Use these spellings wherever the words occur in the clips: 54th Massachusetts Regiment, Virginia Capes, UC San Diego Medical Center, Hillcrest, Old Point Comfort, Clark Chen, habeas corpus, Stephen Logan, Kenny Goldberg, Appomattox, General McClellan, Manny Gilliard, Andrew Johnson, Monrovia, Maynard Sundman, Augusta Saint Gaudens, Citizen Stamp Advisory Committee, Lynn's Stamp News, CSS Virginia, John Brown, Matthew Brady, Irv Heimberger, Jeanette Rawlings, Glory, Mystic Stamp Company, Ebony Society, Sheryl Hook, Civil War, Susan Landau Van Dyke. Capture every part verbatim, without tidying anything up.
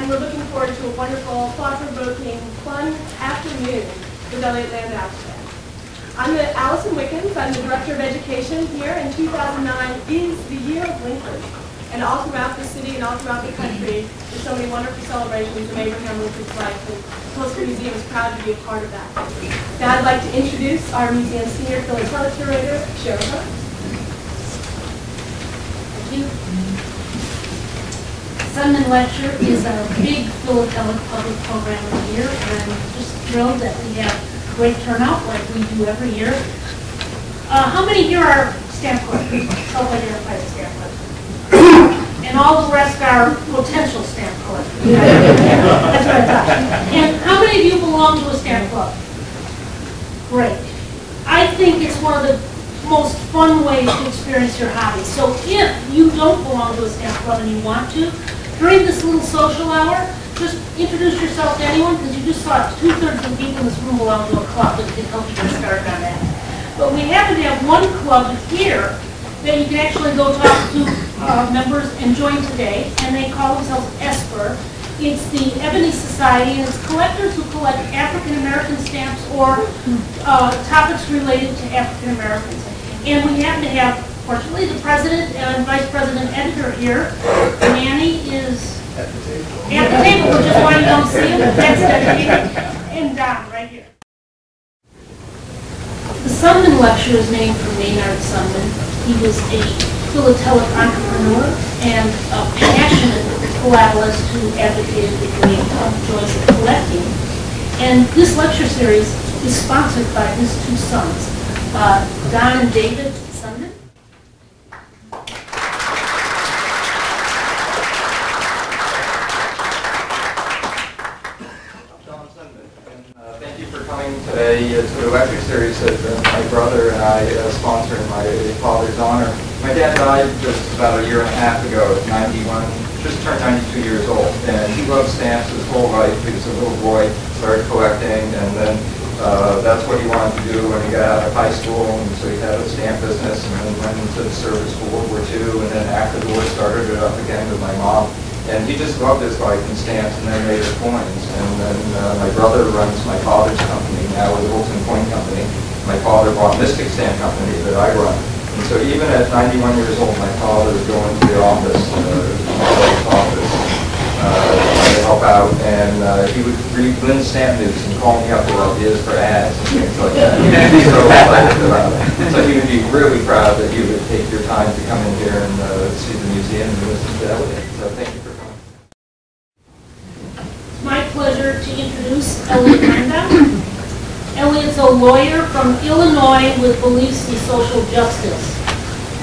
and we're looking forward to a wonderful, thought-provoking, fun afternoon with Eliot Landau today. I'm the Allison Wickens. I'm the Director of Education here, and two thousand nine is the year of Lincoln. And all throughout the city and all throughout the country, there's so many wonderful celebrations of Abraham Lincoln's life, and the Postal Museum is proud to be a part of that. Now I'd like to introduce our museum senior philatelic curator, Sheryl Hook. Thank you. Sundman Lecture is our big philatelic public program of the year, and I'm just thrilled that we have great turnout like we do every year. Uh, how many here are stamp collectors? Self identified stamp collectors. And all the rest are potential stamp collectors. That's what I thought. And how many of you belong to a stamp club? Great. I think it's one of the most fun ways to experience your hobby. So if you don't belong to a stamp club and you want to, during this little social hour, just introduce yourself to anyone, because you just saw two-thirds of the people in this room belong to a club, that can help you get started on that. But we happen to have one club here that you can actually go talk to uh, members and join today, and they call themselves ESPER. It's the Ebony Society, and it's collectors who collect African-American stamps or uh, topics related to African-Americans. And we happen to have, fortunately, the president and vice president editor here. Manny is at the table. At the table, which is why you don't see him. That's dedicated. And Don, right here. The Sundman Lecture is named for Maynard Sundman. He was a philatelic entrepreneur and a passionate collaboralist who advocated the great joys of collecting. And this lecture series is sponsored by his two sons, uh, Don and David Sundman. John Sundman, and uh, thank you for coming today to the lecture series that uh, my brother and I uh, sponsor in my father's honor. My dad died just about a year and a half ago at ninety-one, just turned ninety-two years old, and he loved stamps his whole life. He was a little boy, started collecting, and then uh, that's what he wanted to do when he got out of high school, and so he had a stamp business, and then went into the service for World War Two, and then after the war started it up again with my mom. And he just loved his life in stamps, and then made his coins. And then uh, my brother runs my father's company now, with Wilton Coin Company. My father bought Mystic Stamp Company that I run. And so even at ninety-one years old, my father was going to the office, uh, his office, uh, to help out. And uh, he would read Lynn's Stamp News and call me up with ideas for ads and things like that. He'd be so excited about it. So he would be really proud that you would take your time to come in here and uh, see the museum and listen to that with it. So thank you. Pleasure to introduce Eliot Landau. Eliot's a lawyer from Illinois with beliefs in social justice.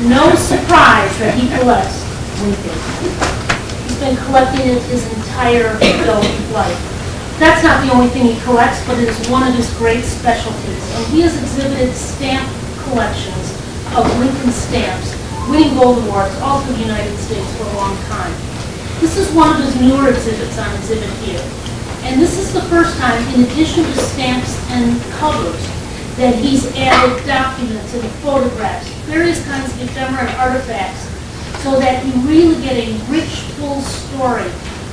No surprise that he collects Lincoln. He's been collecting it his entire adult life. That's not the only thing he collects, but it is one of his great specialties. And he has exhibited stamp collections of Lincoln stamps, winning gold awards all through the United States for a long time. This is one of his newer exhibits on exhibit here. And this is the first time, in addition to stamps and covers, that he's added documents and photographs, various kinds of ephemera and artifacts, so that you really get a rich, full story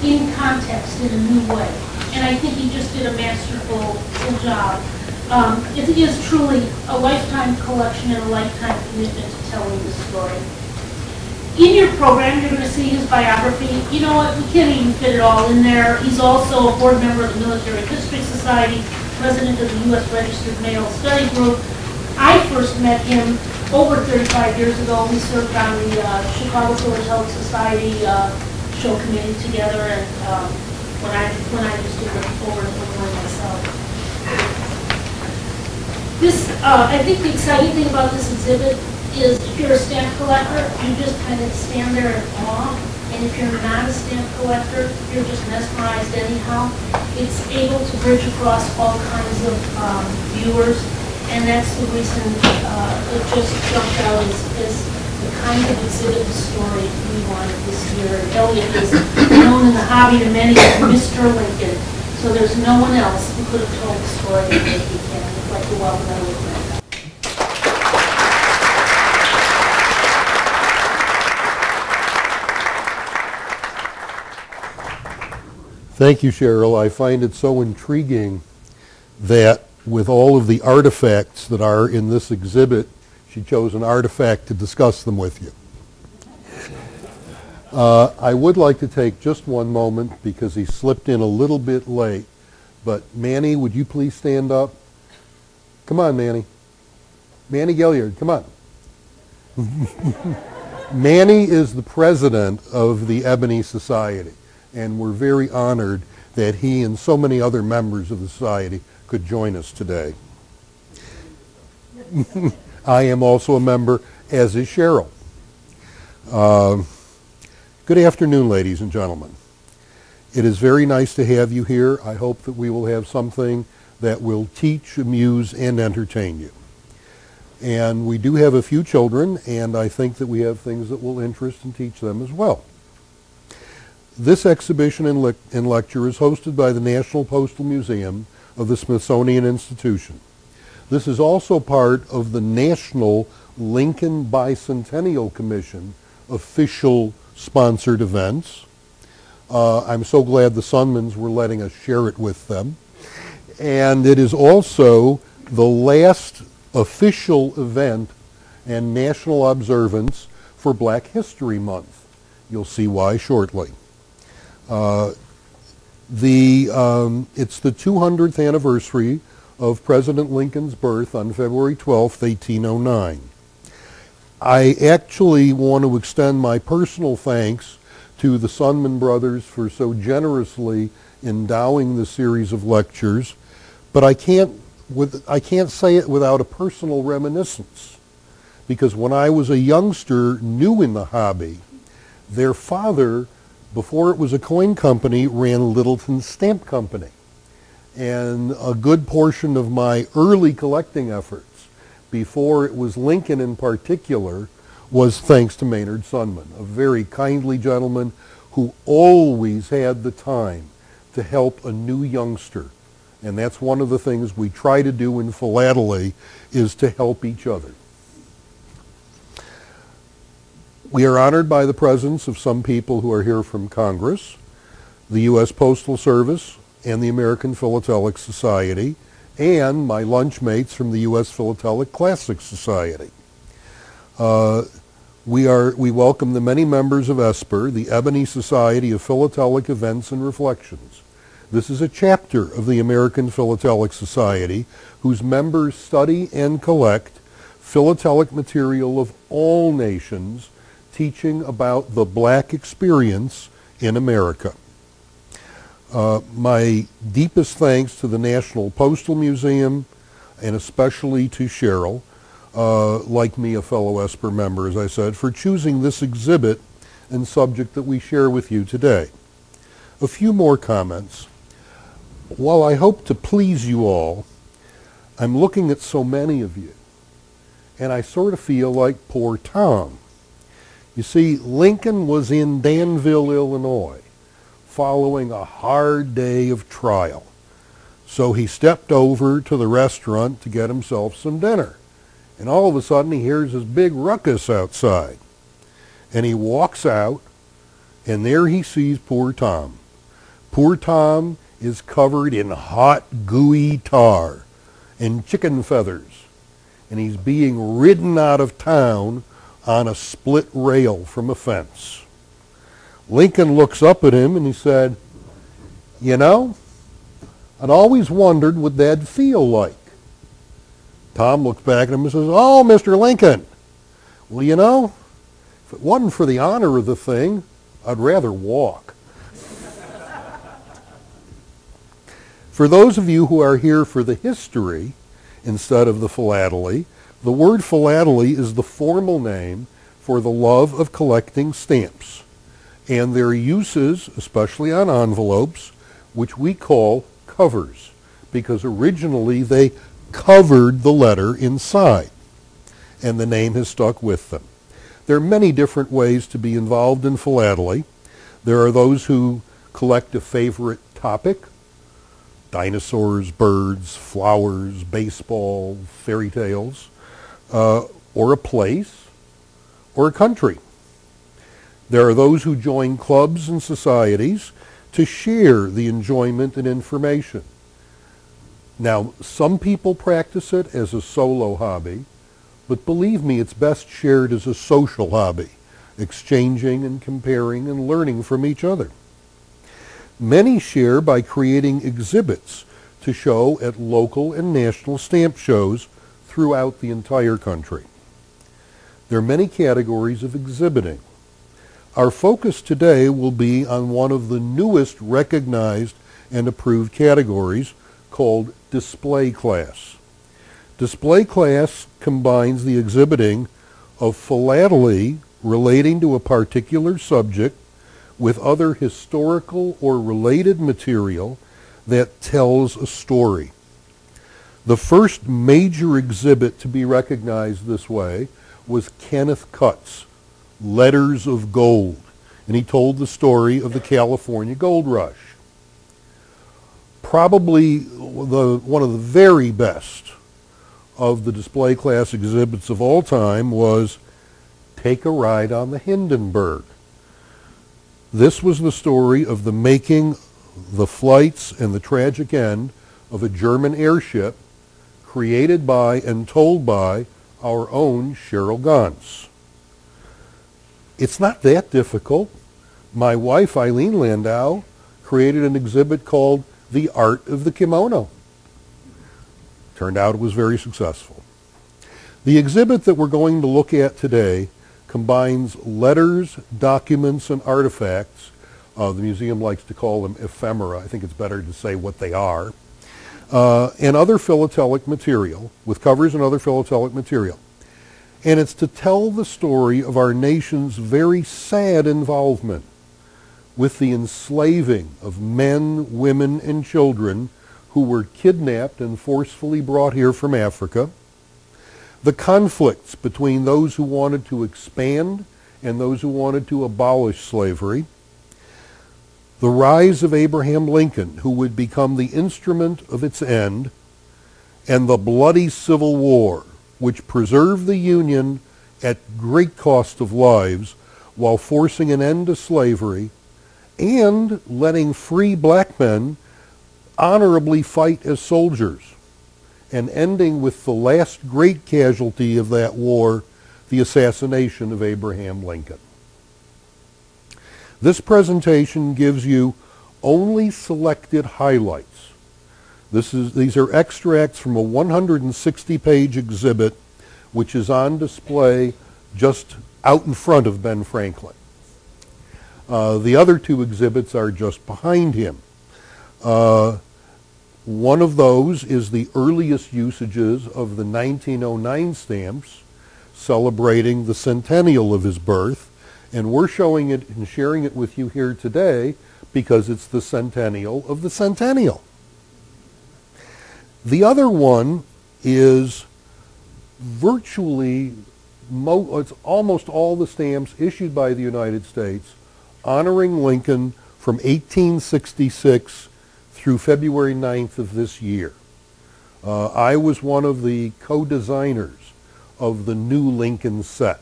in context in a new way. And I think he just did a masterful job. Um, it is truly a lifetime collection and a lifetime commitment to telling the story. In your program, you're going to see his biography. You know what? We can't even fit it all in there. He's also a board member of the Military History Society, president of the U S Registered Mail Study Group. I first met him over thirty-five years ago. We served on the uh, Chicago College Health Society uh, show committee together, and um, when I when I just did look forward for myself. This, uh, I think, the exciting thing about this exhibit is if you're a stamp collector, you just kind of stand there in awe. And if you're not a stamp collector, you're just mesmerized anyhow. It's able to bridge across all kinds of um, viewers. And that's the reason uh, it just jumped out is, is the kind of exhibit and story we wanted this year. Eliot is known in the hobby to many as Mister Lincoln. So there's no one else who could have told the story that he can, like the well known. Thank you, Sheryl. I find it so intriguing that with all of the artifacts that are in this exhibit, she chose an artifact to discuss them with you. Uh, I would like to take just one moment because he slipped in a little bit late. But Manny, would you please stand up? Come on, Manny. Manny Gilliard, come on. Manny is the president of the Ebony Society, and we're very honored that he and so many other members of the society could join us today. I am also a member, as is Sheryl. Uh, good afternoon, ladies and gentlemen. It is very nice to have you here. I hope that we will have something that will teach, amuse, and entertain you. And we do have a few children, and I think that we have things that will interest and teach them as well. This exhibition and, le and lecture is hosted by the National Postal Museum of the Smithsonian Institution. This is also part of the National Lincoln Bicentennial Commission official sponsored events. Uh, I'm so glad the Sundmans were letting us share it with them. And it is also the last official event and national observance for Black History Month. You'll see why shortly. Uh, the, um, it's the two hundredth anniversary of President Lincoln's birth on February twelfth, eighteen oh nine. I actually want to extend my personal thanks to the Sundman brothers for so generously endowing the series of lectures, but I can't, with, I can't say it without a personal reminiscence, because when I was a youngster new in the hobby, their father, before it was a coin company, ran Littleton Stamp Company. And a good portion of my early collecting efforts, before it was Lincoln in particular, was thanks to Maynard Sundman, a very kindly gentleman who always had the time to help a new youngster. And that's one of the things we try to do in philately, is to help each other. We are honored by the presence of some people who are here from Congress, the U S Postal Service, and the American Philatelic Society, and my lunch mates from the U S Philatelic Classic Society. Uh, we, are, we welcome the many members of ESPER, the Ebony Society of Philatelic Events and Reflections. This is a chapter of the American Philatelic Society whose members study and collect philatelic material of all nations, teaching about the Black experience in America. Uh, my deepest thanks to the National Postal Museum, and especially to Sheryl, uh, like me, a fellow ESPER member, as I said, for choosing this exhibit and subject that we share with you today. A few more comments. While I hope to please you all, I'm looking at so many of you, and I sort of feel like poor Tom. You see, Lincoln was in Danville, Illinois, following a hard day of trial. So he stepped over to the restaurant to get himself some dinner. And all of a sudden he hears this big ruckus outside. And he walks out, and there he sees poor Tom. Poor Tom is covered in hot, gooey tar and chicken feathers. And he's being ridden out of town on a split rail from a fence. Lincoln looks up at him and he said, "You know, I'd always wondered what that'd feel like." Tom looks back at him and says, "Oh, Mister Lincoln, well, you know, if it wasn't for the honor of the thing, I'd rather walk." For those of you who are here for the history instead of the philately, the word philately is the formal name for the love of collecting stamps and their uses, especially on envelopes, which we call covers, because originally they covered the letter inside, and the name has stuck with them. There are many different ways to be involved in philately. There are those who collect a favorite topic: dinosaurs, birds, flowers, baseball, fairy tales, uh, or a place, or a country. There are those who join clubs and societies to share the enjoyment and information. Now, some people practice it as a solo hobby, but believe me, it's best shared as a social hobby, exchanging and comparing and learning from each other. Many share by creating exhibits to show at local and national stamp shows throughout the entire country. There are many categories of exhibiting. Our focus today will be on one of the newest recognized and approved categories called display class. Display class combines the exhibiting of philately relating to a particular subject with other historical or related material that tells a story. The first major exhibit to be recognized this way was Kenneth Cutt's Letters of Gold, and he told the story of the California Gold Rush. Probably the, one of the very best of the display class exhibits of all time was Take a Ride on the Hindenburg. This was the story of the making, the flights, and the tragic end of a German airship created by and told by our own Cheryl Gantz. It's not that difficult. My wife, Eileen Landau, created an exhibit called The Art of the Kimono. Turned out it was very successful. The exhibit that we're going to look at today combines letters, documents, and artifacts. Uh, the museum likes to call them ephemera. I think it's better to say what they are. Uh, and other philatelic material, with covers and other philatelic material. And it's to tell the story of our nation's very sad involvement with the enslaving of men, women, and children who were kidnapped and forcefully brought here from Africa, the conflicts between those who wanted to expand and those who wanted to abolish slavery, the rise of Abraham Lincoln, who would become the instrument of its end, and the bloody Civil War, which preserved the Union at great cost of lives while forcing an end to slavery and letting free black men honorably fight as soldiers, and ending with the last great casualty of that war, the assassination of Abraham Lincoln. This presentation gives you only selected highlights. This is, these are extracts from a one hundred sixty page exhibit which is on display just out in front of Ben Franklin. Uh, the other two exhibits are just behind him. Uh, one of those is the earliest usages of the nineteen oh nine stamps celebrating the centennial of his birth. And we're showing it and sharing it with you here today because it's the centennial of the centennial. The other one is virtually, mo it's almost all the stamps issued by the United States honoring Lincoln from eighteen sixty-six through February ninth of this year. Uh, I was one of the co-designers of the new Lincoln set.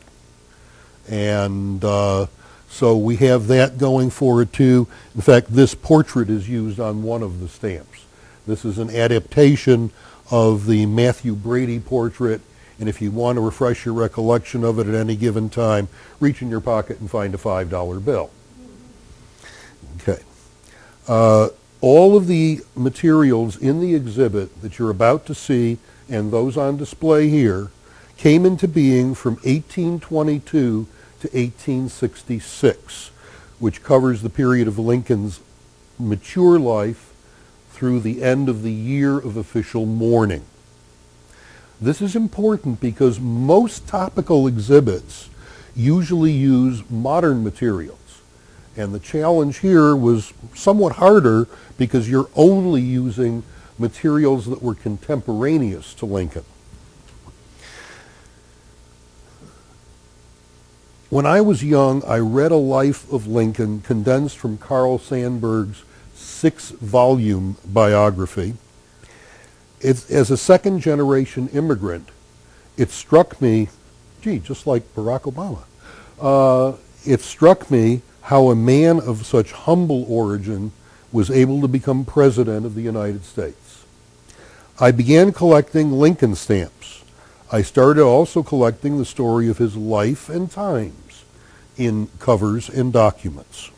And uh, so we have that going for it too. In fact, this portrait is used on one of the stamps. This is an adaptation of the Matthew Brady portrait, and if you want to refresh your recollection of it at any given time, reach in your pocket and find a five dollar bill. Okay. Uh, all of the materials in the exhibit that you're about to see and those on display here came into being from eighteen twenty-two to eighteen sixty-six, which covers the period of Lincoln's mature life through the end of the year of official mourning. This is important because most topical exhibits usually use modern materials, and the challenge here was somewhat harder because you're only using materials that were contemporaneous to Lincoln. When I was young, I read A Life of Lincoln, condensed from Carl Sandburg's six volume biography. It's, as a second-generation immigrant, it struck me, gee, just like Barack Obama, uh, it struck me how a man of such humble origin was able to become President of the United States. I began collecting Lincoln stamps. I started also collecting the story of his life and times in covers and documents.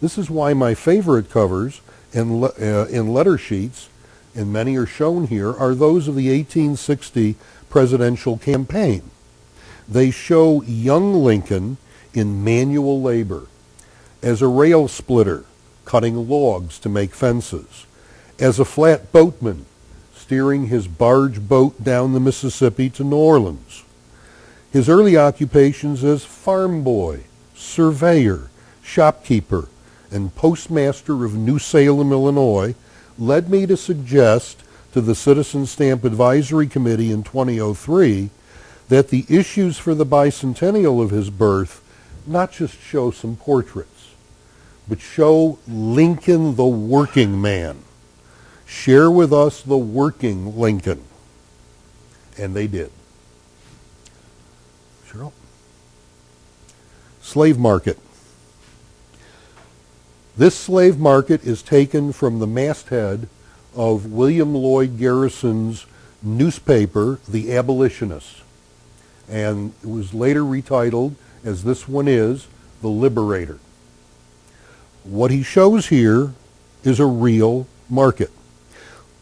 This is why my favorite covers and, le uh, and letter sheets, and many are shown here, are those of the eighteen sixty presidential campaign. They show young Lincoln in manual labor, as a rail splitter, cutting logs to make fences, as a flat boatman, steering his barge boat down the Mississippi to New Orleans, his early occupations as farm boy, surveyor, shopkeeper, and postmaster of New Salem, Illinois, led me to suggest to the Citizen Stamp Advisory Committee in two thousand three that the issues for the bicentennial of his birth not just show some portraits, but show Lincoln the working man. Share with us the working Lincoln. And they did. Cheryl? Slave market. This slave market is taken from the masthead of William Lloyd Garrison's newspaper, The Abolitionist, and it was later retitled, as this one is, The Liberator. What he shows here is a real market.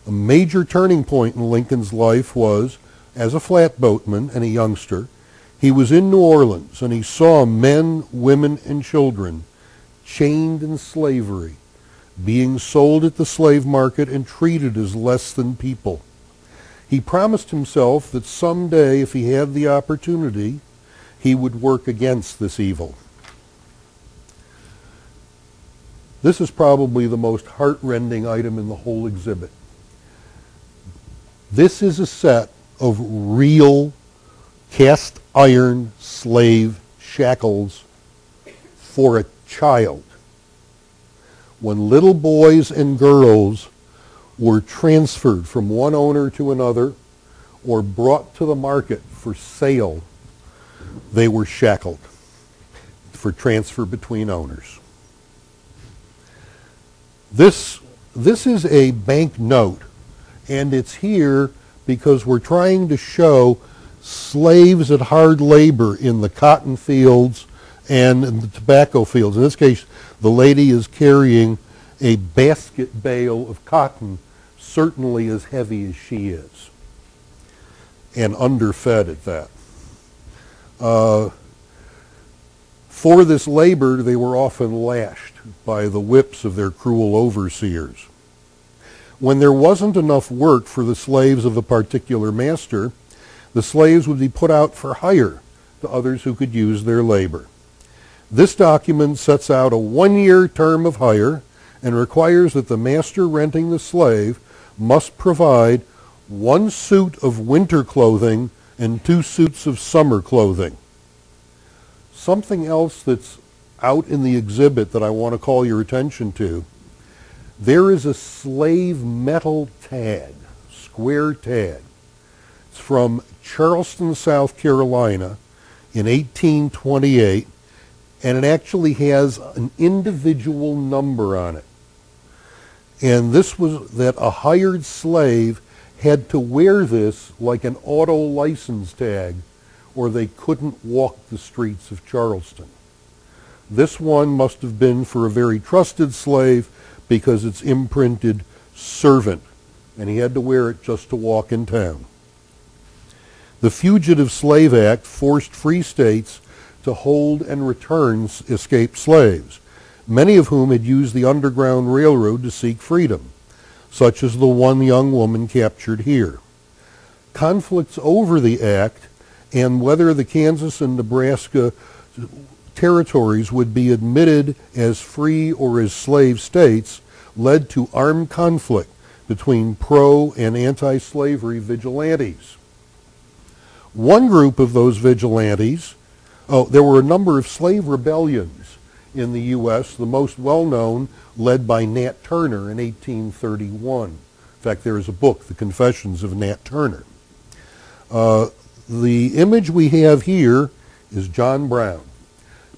A major turning point in Lincoln's life was, as a flatboatman and a youngster, he was in New Orleans and he saw men, women, and children chained in slavery, being sold at the slave market and treated as less than people. He promised himself that someday, if he had the opportunity, he would work against this evil. This is probably the most heartrending item in the whole exhibit. This is a set of real cast iron slave shackles for a child, when little boys and girls were transferred from one owner to another or brought to the market for sale. They were shackled for transfer between owners. This, this is a bank note, and it's here because we're trying to show slaves at hard labor in the cotton fields and in the tobacco fields. In this case, the lady is carrying a basket bale of cotton, certainly as heavy as she is, and underfed at that. Uh, for this labor, they were often lashed by the whips of their cruel overseers. When there wasn't enough work for the slaves of a particular master, the slaves would be put out for hire to others who could use their labor. This document sets out a one-year term of hire and requires that the master renting the slave must provide one suit of winter clothing and two suits of summer clothing. Something else that's out in the exhibit that I want to call your attention to, there is a slave metal tag, square tag. It's from Charleston, South Carolina in eighteen twenty-eight, and it actually has an individual number on it. And this was that a hired slave had to wear this like an auto license tag, or they couldn't walk the streets of Charleston. This one must have been for a very trusted slave because it's imprinted servant, and he had to wear it just to walk in town. The Fugitive Slave Act forced free states to hold and return escaped slaves, many of whom had used the Underground Railroad to seek freedom, such as the one young woman captured here. Conflicts over the act and whether the Kansas and Nebraska territories would be admitted as free or as slave states led to armed conflict between pro- and anti-slavery vigilantes. One group of those vigilantes, oh, there were a number of slave rebellions in the U S, the most well-known led by Nat Turner in eighteen thirty-one. In fact, there is a book, The Confessions of Nat Turner. Uh, the image we have here is John Brown.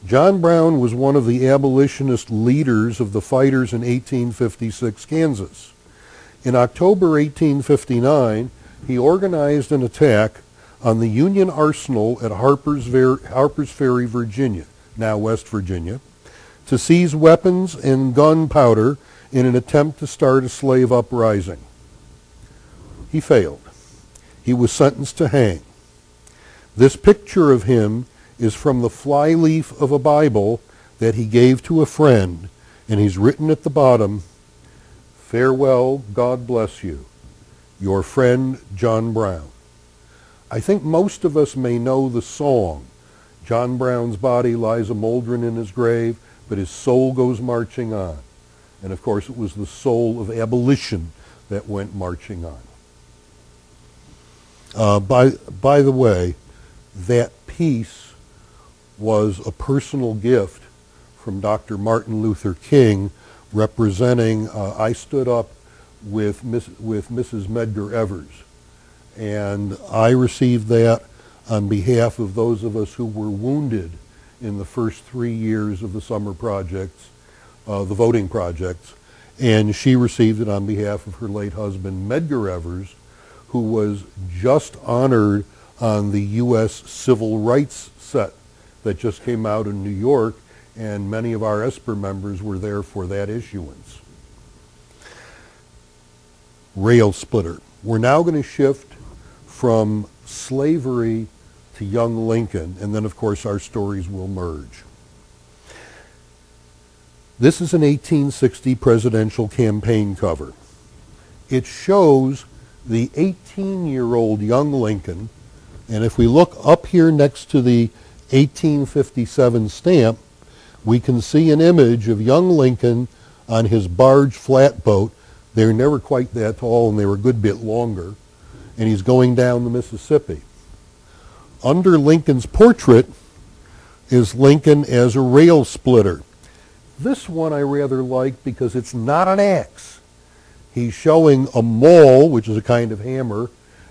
John Brown was one of the abolitionist leaders of the fighters in eighteen fifty-six Kansas. In October eighteen fifty-nine, he organized an attack on the Union Arsenal at Harper's, Ver- Harper's Ferry, Virginia, now West Virginia, to seize weapons and gunpowder in an attempt to start a slave uprising. He failed. He was sentenced to hang. This picture of him is from the flyleaf of a Bible that he gave to a friend, and he's written at the bottom, "Farewell, God bless you, your friend John Brown." I think most of us may know the song, "John Brown's body lies a mouldering in his grave, but his soul goes marching on." And of course it was the soul of abolition that went marching on. Uh, by, by the way, that piece was a personal gift from Doctor Martin Luther King representing, uh, I stood up with, Miss, with Missus Medgar Evers, and I received that on behalf of those of us who were wounded in the first three years of the summer projects, uh, the voting projects, and she received it on behalf of her late husband, Medgar Evers, who was just honored on the U S Civil Rights Set that just came out in New York, and many of our ESPER members were there for that issuance. Rail splitter. We're now going to shift from slavery to young Lincoln, and then of course our stories will merge. This is an eighteen sixty presidential campaign cover. It shows the eighteen-year-old young Lincoln, and if we look up here next to the eighteen fifty-seven stamp, we can see an image of young Lincoln on his barge flatboat. They were never quite that tall, and they were a good bit longer, and he's going down the Mississippi. Under Lincoln's portrait is Lincoln as a rail splitter. This one I rather like because it's not an axe. He's showing a maul, which is a kind of hammer,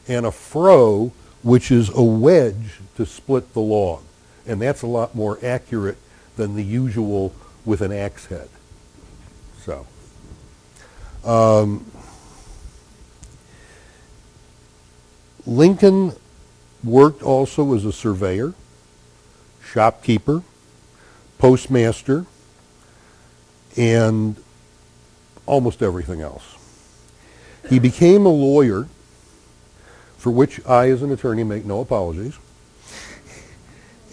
and a froe, which is a wedge to split the log. And that's a lot more accurate than the usual with an axe head. So, um, Lincoln worked also as a surveyor, shopkeeper, postmaster, and almost everything else. He became a lawyer, for which I, as an attorney, make no apologies.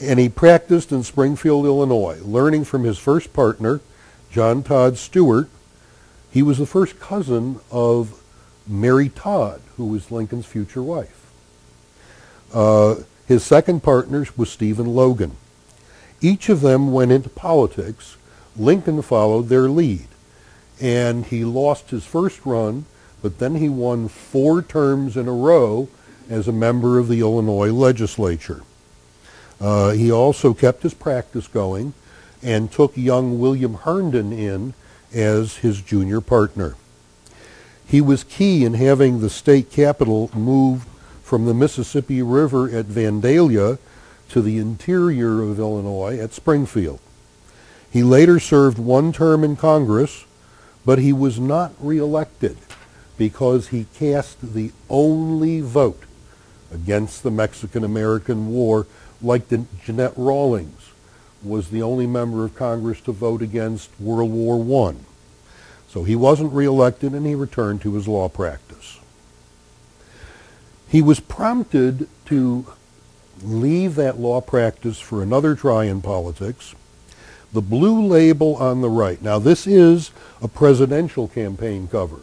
And he practiced in Springfield, Illinois, learning from his first partner, John Todd Stewart. He was the first cousin of Mary Todd, who was Lincoln's future wife. Uh, his second partner was Stephen Logan. Each of them went into politics. Lincoln followed their lead. And he lost his first run, but then he won four terms in a row as a member of the Illinois legislature. Uh, he also kept his practice going and took young William Herndon in as his junior partner. He was key in having the state capital moved from the Mississippi River at Vandalia to the interior of Illinois at Springfield. He later served one term in Congress, but he was not reelected because he cast the only vote against the Mexican-American War, like Jeanette Rawlings was the only member of Congress to vote against World War One. So he wasn't reelected, and he returned to his law practice. He was prompted to leave that law practice for another try in politics. The blue label on the right, now this is a presidential campaign cover,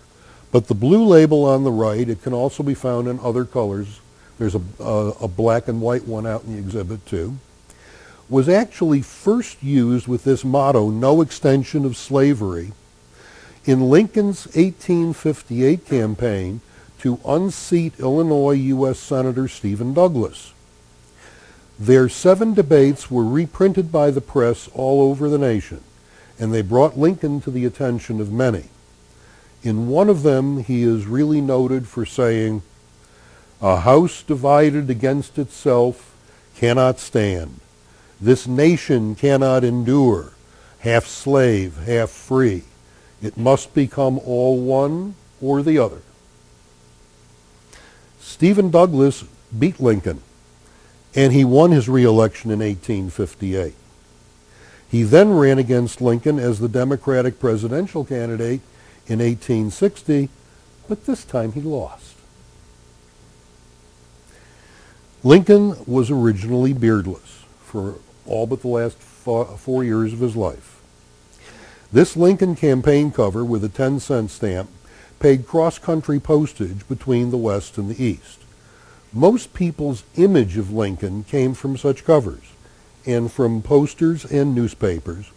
but the blue label on the right, it can also be found in other colors. There's a, a, a black and white one out in the exhibit too, was actually first used with this motto, "No extension of slavery," in Lincoln's eighteen fifty-eight campaign to unseat Illinois U S Senator Stephen Douglas. Their seven debates were reprinted by the press all over the nation, and they brought Lincoln to the attention of many. In one of them, he is really noted for saying, "A house divided against itself cannot stand. This nation cannot endure half slave, half free. It must become all one or the other. Stephen Douglas beat Lincoln, and he won his re-election in eighteen fifty-eight. He then ran against Lincoln as the Democratic presidential candidate in eighteen sixty, but this time he lost. Lincoln was originally beardless for all but the last four years of his life. This Lincoln campaign cover with a ten cent stamp paid cross-country postage between the West and the East. Most people's image of Lincoln came from such covers and from posters and newspapers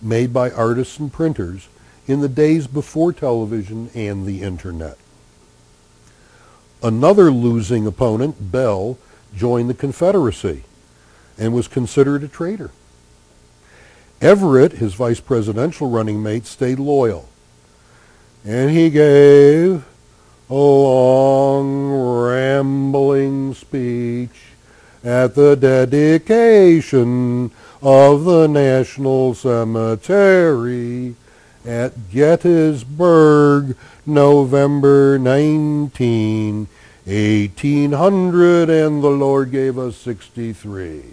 made by artists and printers in the days before television and the internet. Another losing opponent, Bell, joined the Confederacy and was considered a traitor. Everett, his vice presidential running mate, stayed loyal, and he gave a long, rambling speech at the dedication of the National Cemetery at Gettysburg, November nineteenth, eighteen hundred, and the Lord gave us sixty-three.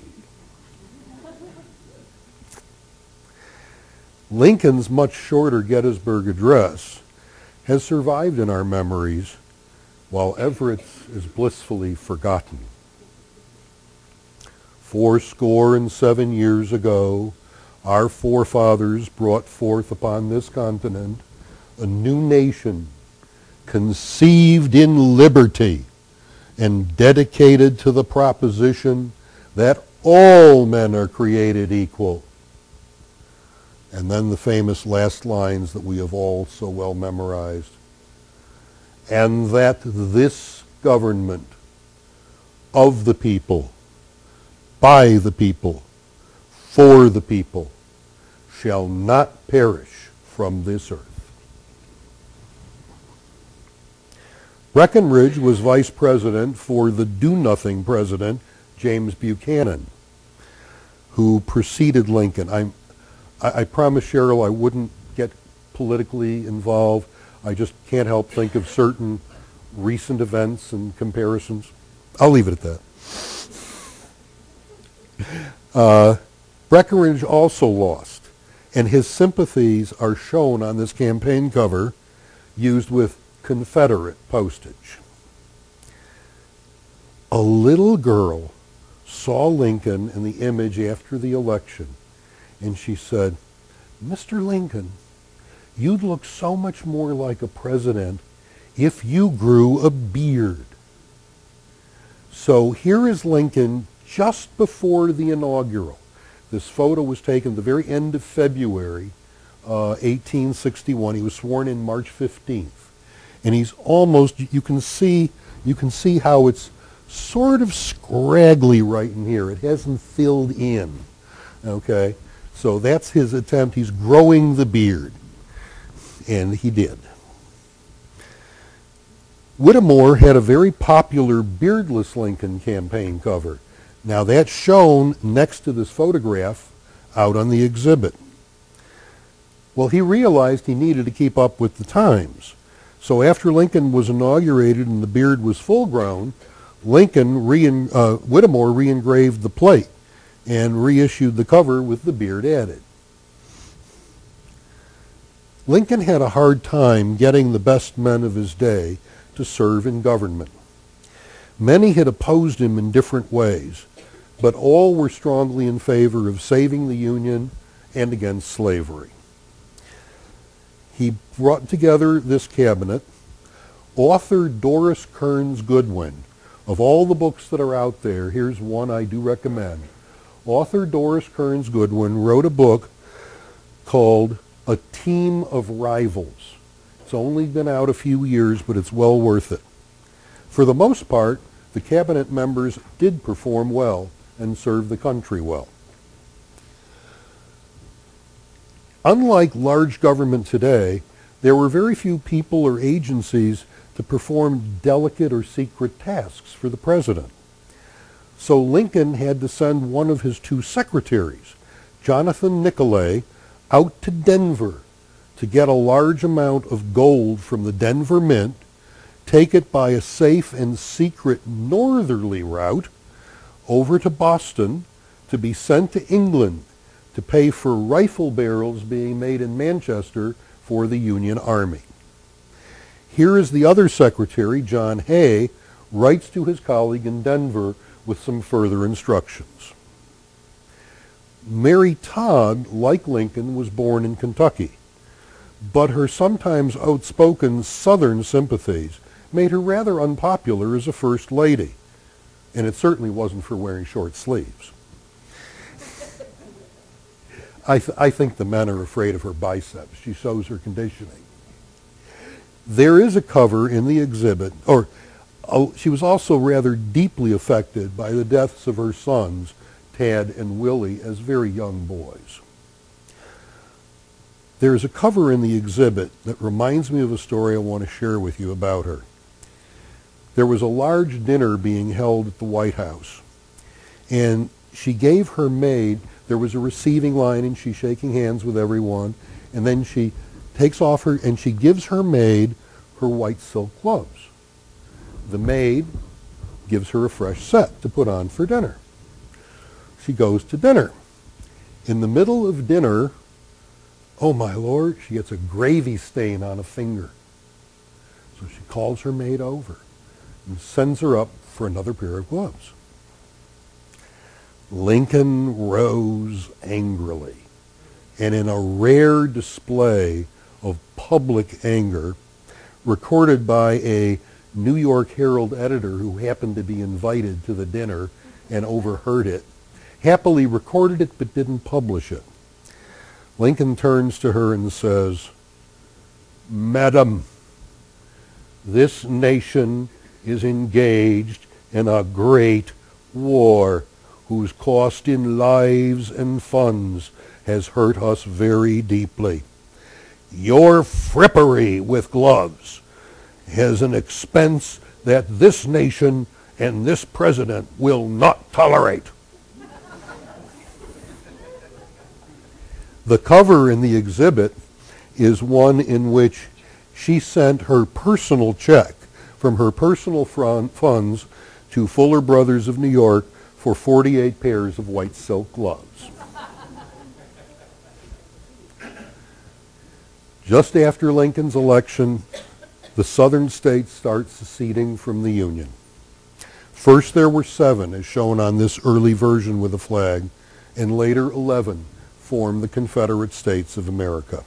Lincoln's much shorter Gettysburg address has survived in our memories, while Everett's is blissfully forgotten. Four score and seven years ago, our forefathers brought forth upon this continent a new nation conceived in liberty and dedicated to the proposition that all men are created equal. And then the famous last lines that we have all so well memorized. And that this government of the people, by the people, for the people, shall not perish from this earth. Breckinridge was vice president for the do-nothing president, James Buchanan, who preceded Lincoln. I, I, I promise Cheryl I wouldn't get politically involved. I just can't help think of certain recent events and comparisons. I'll leave it at that. Uh, Breckinridge also lost, and his sympathies are shown on this campaign cover used with Confederate postage. A little girl saw Lincoln in the image after the election, and she said, "Mister Lincoln, you'd look so much more like a president if you grew a beard." So here is Lincoln just before the inaugural. This photo was taken at the very end of February uh, eighteen sixty-one. He was sworn in March fifteenth. And he's almost, you can see, you can see how it's sort of scraggly right in here. It hasn't filled in, okay? So that's his attempt. He's growing the beard, and he did. Whittemore had a very popular beardless Lincoln campaign cover. Now that's shown next to this photograph out on the exhibit. Well, he realized he needed to keep up with the times. So after Lincoln was inaugurated and the beard was full grown, Lincoln re uh, Whittemore re-engraved the plate and reissued the cover with the beard added. Lincoln had a hard time getting the best men of his day to serve in government. Many had opposed him in different ways, but all were strongly in favor of saving the Union and against slavery. He brought together this cabinet. Author Doris Kearns Goodwin, of all the books that are out there, here's one I do recommend. Author Doris Kearns Goodwin wrote a book called A Team of Rivals. It's only been out a few years, but it's well worth it. For the most part, the cabinet members did perform well and serve the country well. Unlike large government today, there were very few people or agencies to perform delicate or secret tasks for the president. So Lincoln had to send one of his two secretaries, Jonathan Nicolay, out to Denver to get a large amount of gold from the Denver Mint, take it by a safe and secret northerly route over to Boston to be sent to England to pay for rifle barrels being made in Manchester for the Union Army. Here is the other secretary, John Hay, writes to his colleague in Denver with some further instructions. Mary Todd, like Lincoln, was born in Kentucky, but her sometimes outspoken Southern sympathies made her rather unpopular as a first lady, and it certainly wasn't for wearing short sleeves. I, th I think the men are afraid of her biceps. She shows her conditioning. There is a cover in the exhibit, or oh, she was also rather deeply affected by the deaths of her sons, Tad and Willie, as very young boys. There is a cover in the exhibit that reminds me of a story I want to share with you about her. There was a large dinner being held at the White House, and she gave her maid, there was a receiving line and she's shaking hands with everyone, and then she takes off her, and she gives her maid her white silk gloves. The maid gives her a fresh set to put on for dinner. She goes to dinner. In the middle of dinner, oh my Lord, she gets a gravy stain on a finger. So she calls her maid over and sends her up for another pair of gloves. Lincoln rose angrily, and in a rare display of public anger, recorded by a New York Herald editor who happened to be invited to the dinner and overheard it, happily recorded it but didn't publish it. Lincoln turns to her and says, "Madam, this nation is engaged in a great war whose cost in lives and funds has hurt us very deeply. Your frippery with gloves is an expense that this nation and this president will not tolerate." The cover in the exhibit is one in which she sent her personal check from her personal funds to Fuller Brothers of New York for forty-eight pairs of white silk gloves. Just after Lincoln's election, the Southern states start seceding from the Union. First there were seven, as shown on this early version with a flag, and later eleven. Formed the Confederate States of America.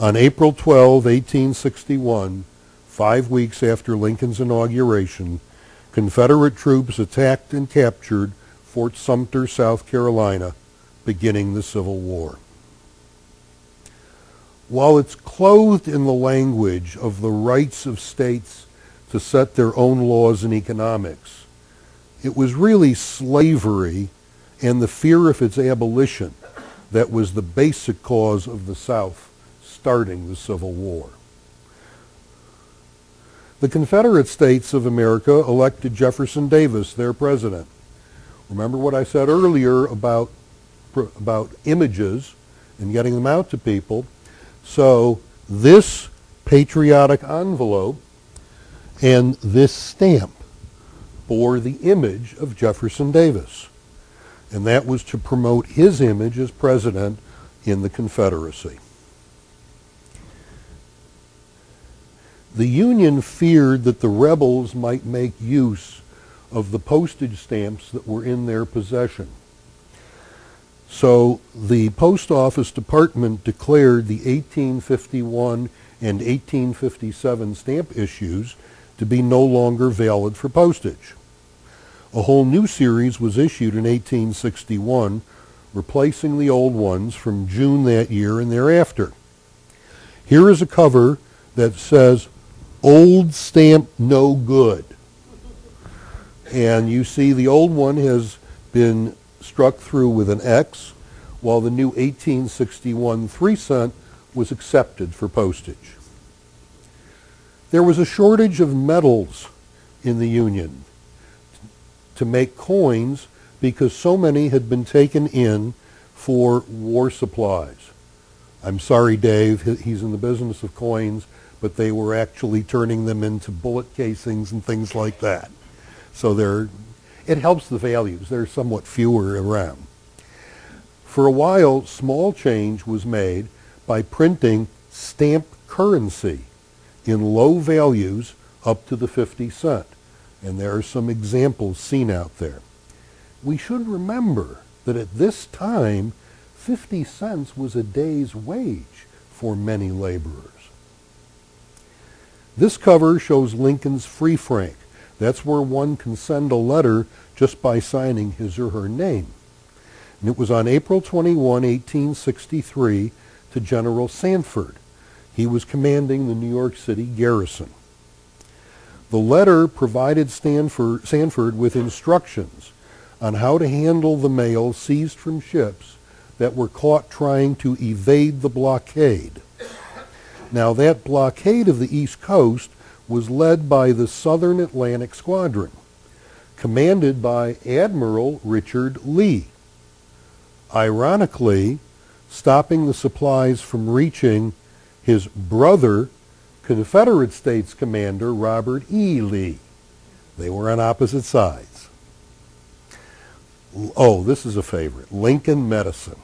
On April twelfth, eighteen sixty-one, five weeks after Lincoln's inauguration, Confederate troops attacked and captured Fort Sumter, South Carolina, beginning the Civil War. While it's clothed in the language of the rights of states to set their own laws and economics, it was really slavery and the fear of its abolition that was the basic cause of the South starting the Civil War. The Confederate States of America elected Jefferson Davis their president. Remember what I said earlier about, about images and getting them out to people? So this patriotic envelope and this stamp bore the image of Jefferson Davis, and that was to promote his image as president in the Confederacy. The Union feared that the rebels might make use of the postage stamps that were in their possession. So the Post Office Department declared the eighteen fifty-one and eighteen fifty-seven stamp issues to be no longer valid for postage. A whole new series was issued in eighteen sixty-one, replacing the old ones from June that year and thereafter. Here is a cover that says, "Old Stamp No Good." And you see the old one has been struck through with an X, while the new eighteen sixty-one three cent was accepted for postage. There was a shortage of medals in the Union. to make coins because so many had been taken in for war supplies. I'm sorry, Dave, he's in the business of coins, but they were actually turning them into bullet casings and things like that. So they're, it helps the values. They're somewhat fewer around. For a while, small change was made by printing stamp currency in low values up to the fifty cent. And there are some examples seen out there. We should remember that at this time, fifty cents was a day's wage for many laborers. This cover shows Lincoln's free frank. That's where one can send a letter just by signing his or her name. And it was on April twenty-first, eighteen sixty-three, to General Sanford. He was commanding the New York City garrison. The letter provided Sanford, Sanford with instructions on how to handle the mail seized from ships that were caught trying to evade the blockade. Now, that blockade of the East Coast was led by the Southern Atlantic Squadron, commanded by Admiral Richard Lee. Ironically, stopping the supplies from reaching his brother, Confederate States Commander Robert E. Lee. They were on opposite sides. Oh, this is a favorite, Lincoln Medicine.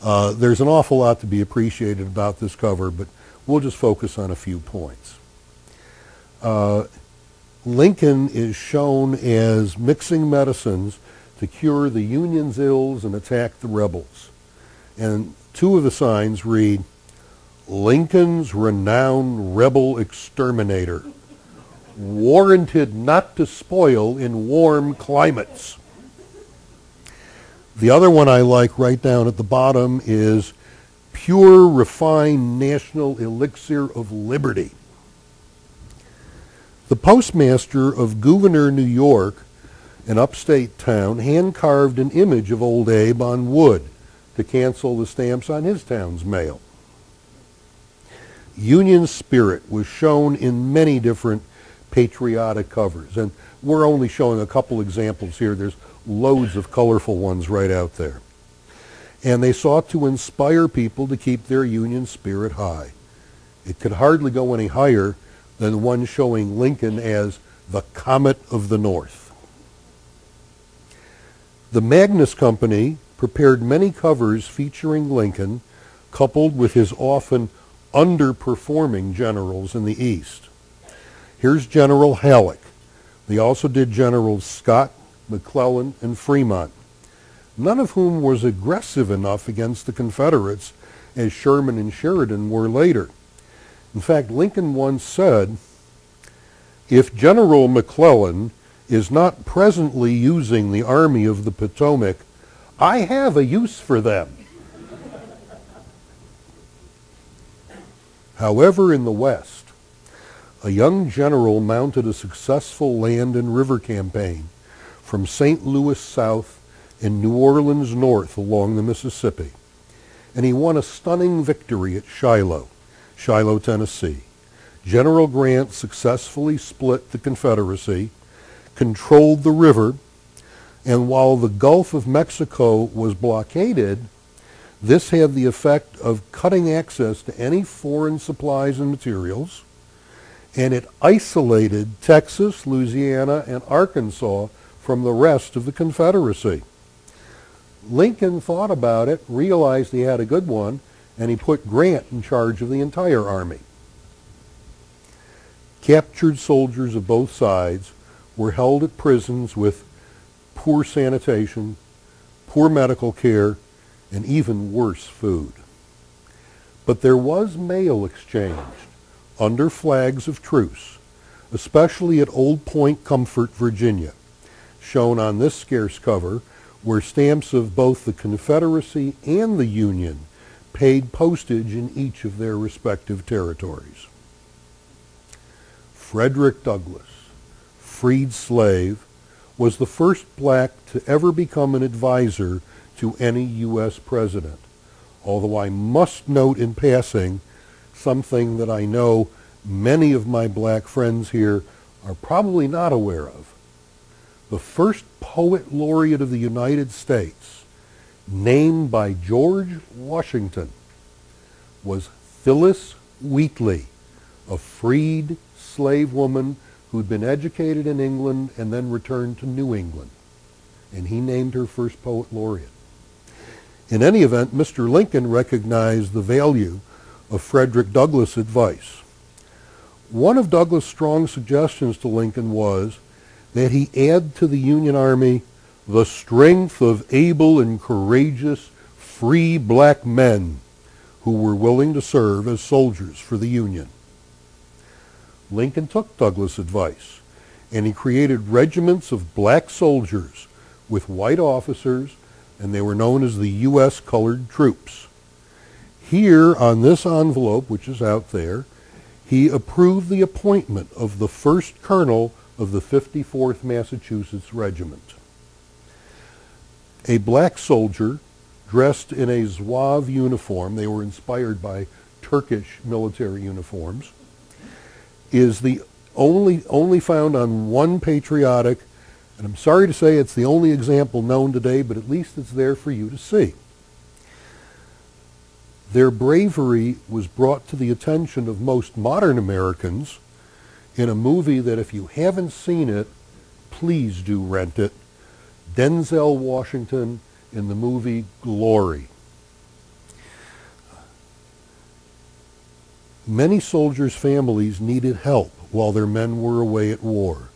Uh, there's an awful lot to be appreciated about this cover, but we'll just focus on a few points. Uh, Lincoln is shown as mixing medicines to cure the Union's ills and attack the rebels. And two of the signs read, Lincoln's renowned rebel exterminator, warranted not to spoil in warm climates. The other one I like right down at the bottom is pure, refined national elixir of liberty. The postmaster of Gouverneur, New York, an upstate town, hand-carved an image of Old Abe on wood to cancel the stamps on his town's mail. Union spirit was shown in many different patriotic covers, and we're only showing a couple examples here. There's loads of colorful ones right out there. And they sought to inspire people to keep their Union spirit high. It could hardly go any higher than one showing Lincoln as the Comet of the North. The Magnus Company prepared many covers featuring Lincoln, coupled with his often underperforming generals in the East. Here's General Halleck. They also did Generals Scott, McClellan, and Fremont, none of whom was aggressive enough against the Confederates, as Sherman and Sheridan were later. In fact, Lincoln once said, if General McClellan is not presently using the Army of the Potomac, I have a use for them. However, in the West, a young general mounted a successful land and river campaign from Saint Louis south and New Orleans north along the Mississippi, and he won a stunning victory at Shiloh. Shiloh, Tennessee. General Grant successfully split the Confederacy, controlled the river, and while the Gulf of Mexico was blockaded, this had the effect of cutting access to any foreign supplies and materials, and it isolated Texas, Louisiana, and Arkansas from the rest of the Confederacy. Lincoln thought about it, realized he had a good one, and he put Grant in charge of the entire army. Captured soldiers of both sides were held at prisons with poor sanitation, poor medical care, and even worse food. But there was mail exchanged under flags of truce, especially at Old Point Comfort, Virginia, shown on this scarce cover, where stamps of both the Confederacy and the Union paid postage in each of their respective territories. Frederick Douglass, freed slave, was the first black to ever become an advisor to any U S president, although I must note in passing something that I know many of my black friends here are probably not aware of. the first poet laureate of the United States, named by George Washington, was Phyllis Wheatley, a freed slave woman who'd been educated in England and then returned to New England. And he named her first poet laureate. In any event, Mister Lincoln recognized the value of Frederick Douglass' advice. One of Douglass' strong suggestions to Lincoln was that he add to the Union Army the strength of able and courageous free black men who were willing to serve as soldiers for the Union. Lincoln took Douglass' advice, and he created regiments of black soldiers with white officers, and they were known as the U S Colored Troops. Here on this envelope, which is out there, he approved the appointment of the first colonel of the fifty-fourth Massachusetts Regiment. A black soldier dressed in a Zouave uniform, they were inspired by Turkish military uniforms, is the only, only found on one patriotic, and I'm sorry to say it's the only example known today, but at least it's there for you to see. Their bravery was brought to the attention of most modern Americans in a movie that, if you haven't seen it, please do rent it, Denzel Washington in the movie Glory. Many soldiers' families needed help while their men were away at war.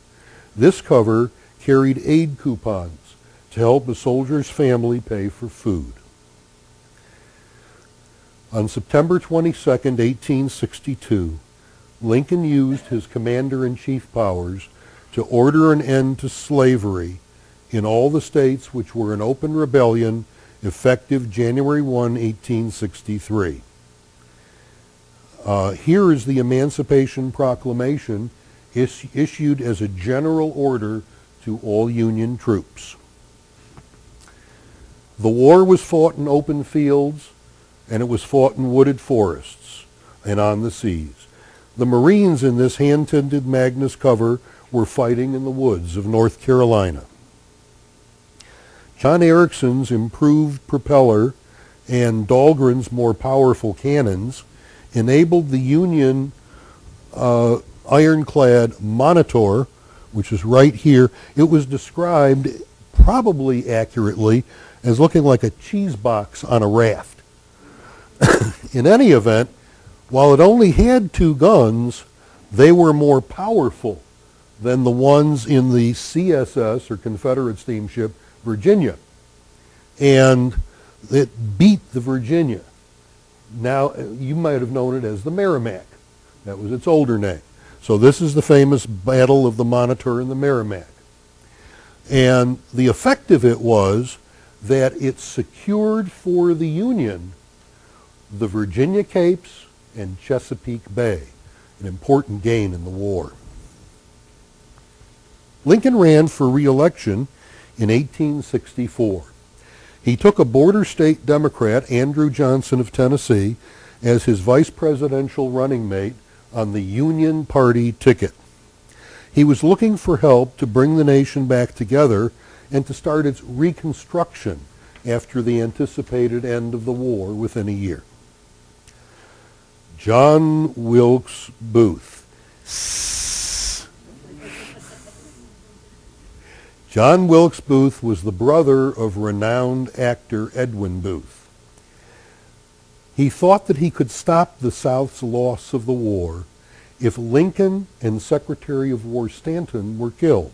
This cover carried aid coupons to help a soldier's family pay for food. On September twenty-second, eighteen sixty-two, Lincoln used his commander-in-chief powers to order an end to slavery in all the states which were in open rebellion, effective January first, eighteen sixty-three. Uh, here is the Emancipation Proclamation is issued as a general order to all Union troops. The war was fought in open fields, and it was fought in wooded forests and on the seas. The Marines in this hand-tinted Magnus cover were fighting in the woods of North Carolina. John Erickson's improved propeller and Dahlgren's more powerful cannons enabled the Union uh, ironclad Monitor, which is right here. It was described, probably accurately, as looking like a cheese box on a raft. In any event, while it only had two guns, they were more powerful than the ones in the C S S, or Confederate steamship, Virginia. And it beat the Virginia. Now, you might have known it as the Merrimack. That was its older name. So this is the famous Battle of the Monitor and the Merrimack. And the effect of it was that it secured for the Union the Virginia Capes and Chesapeake Bay, an important gain in the war. Lincoln ran for re-election in eighteen sixty-four. He took a border state Democrat, Andrew Johnson of Tennessee, as his vice presidential running mate on the Union Party ticket. He was looking for help to bring the nation back together and to start its reconstruction after the anticipated end of the war within a year. John Wilkes Booth. John Wilkes Booth was the brother of renowned actor Edwin Booth. He thought that he could stop the South's loss of the war if Lincoln and Secretary of War Stanton were killed.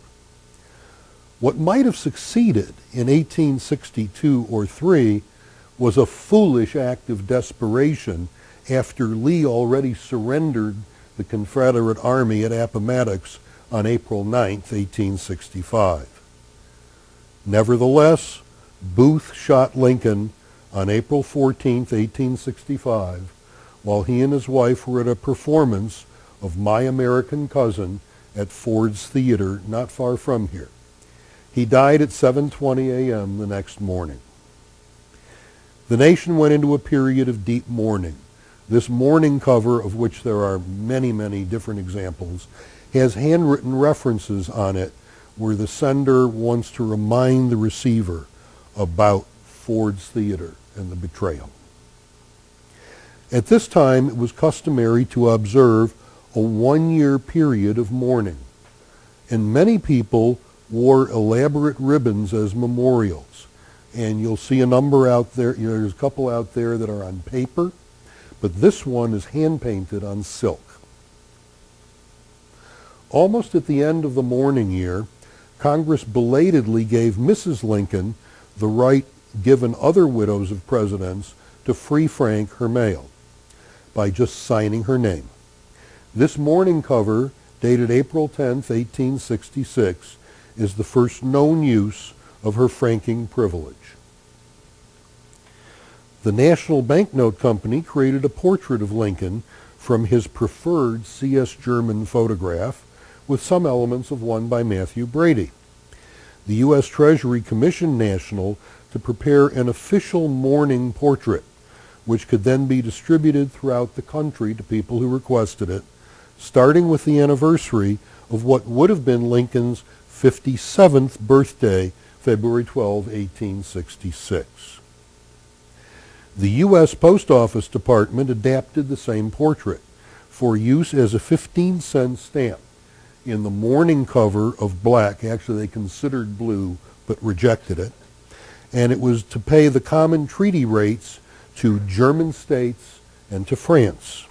What might have succeeded in eighteen sixty-two or three was a foolish act of desperation after Lee already surrendered the Confederate Army at Appomattox on April ninth, eighteen sixty-five. Nevertheless, Booth shot Lincoln on April fourteenth, eighteen sixty-five, while he and his wife were at a performance of My American Cousin at Ford's Theater, not far from here. He died at seven twenty a m the next morning. The nation went into a period of deep mourning. This mourning cover, of which there are many, many different examples, has handwritten references on it where the sender wants to remind the receiver about Ford's Theater and the betrayal. At this time, it was customary to observe a one-year period of mourning, and many people wore elaborate ribbons as memorials. And you'll see a number out there, you know, there's a couple out there that are on paper, but this one is hand-painted on silk. Almost at the end of the mourning year, Congress belatedly gave Missus Lincoln the right given other widows of presidents to free frank her mail by just signing her name. This mourning cover, dated April tenth, eighteen sixty-six, is the first known use of her franking privilege. The National Banknote Company created a portrait of Lincoln from his preferred C S German photograph, with some elements of one by Matthew Brady. The U S Treasury commissioned National to prepare an official mourning portrait, which could then be distributed throughout the country to people who requested it, starting with the anniversary of what would have been Lincoln's fifty-seventh birthday, February twelfth, eighteen sixty-six. The U S Post Office Department adapted the same portrait for use as a fifteen cent stamp in the mourning cover of black. Actually, they considered blue, but rejected it. And it was to pay the common treaty rates to German states and to France.